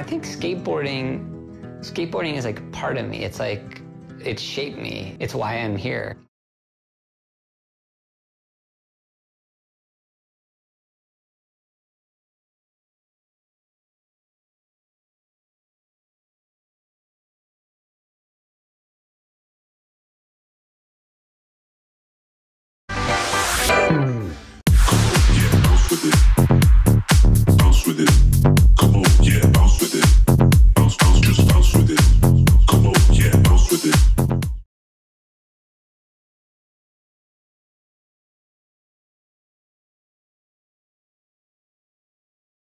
I think skateboarding is like part of me. It's like, it shaped me. It's why I'm here.